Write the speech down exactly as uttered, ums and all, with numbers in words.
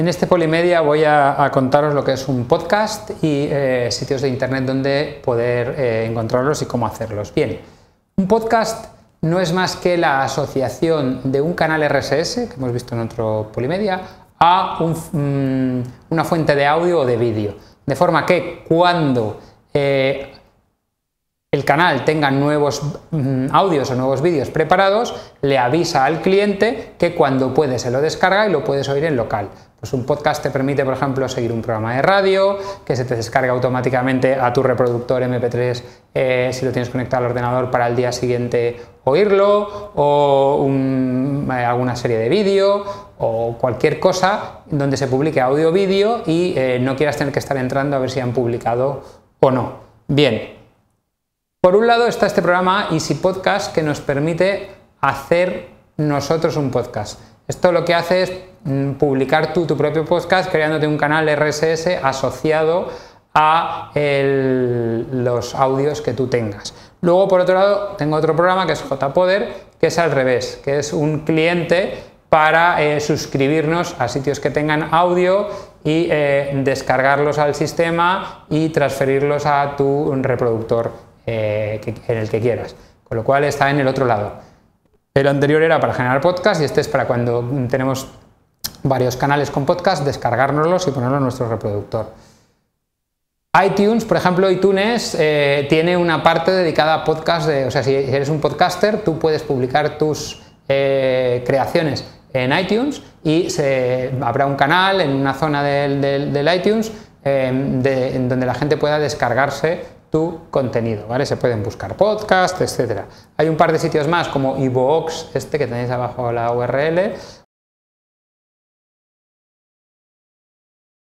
En este Polimedia voy a, a contaros lo que es un podcast y eh, sitios de internet donde poder eh, encontrarlos y cómo hacerlos. Bien, un podcast no es más que la asociación de un canal R S S, que hemos visto en otro Polimedia, a un, mmm, una fuente de audio o de vídeo. De forma que cuando eh, el canal tenga nuevos mmm, audios o nuevos vídeos preparados, le avisa al cliente que cuando puede se lo descarga y lo puedes oír en local. Pues un podcast te permite, por ejemplo, seguir un programa de radio, que se te descarga automáticamente a tu reproductor eme pe tres eh, si lo tienes conectado al ordenador para el día siguiente oírlo, o un, eh, alguna serie de vídeo, o cualquier cosa donde se publique audio vídeo y eh, no quieras tener que estar entrando a ver si han publicado o no. Bien, por un lado está este programa Easy Podcast que nos permite hacer nosotros un podcast. Esto lo que hace es publicar tú tu propio podcast creándote un canal R S S asociado a el, los audios que tú tengas. Luego, por otro lado, tengo otro programa que es JPoder, que es al revés, que es un cliente para eh, suscribirnos a sitios que tengan audio y eh, descargarlos al sistema y transferirlos a tu reproductor eh, que, en el que quieras, con lo cual está en el otro lado. El anterior era para generar podcast y este es para cuando tenemos varios canales con podcast, descargárnoslos y ponerlos en nuestro reproductor. iTunes, por ejemplo, iTunes eh, tiene una parte dedicada a podcast, de, o sea, si eres un podcaster, tú puedes publicar tus eh, creaciones en iTunes y se, habrá un canal en una zona del, del, del iTunes eh, de, en donde la gente pueda descargarse tu contenido, ¿vale? Se pueden buscar podcasts, etcétera. Hay un par de sitios más como iVoox, este que tenéis abajo la U R L,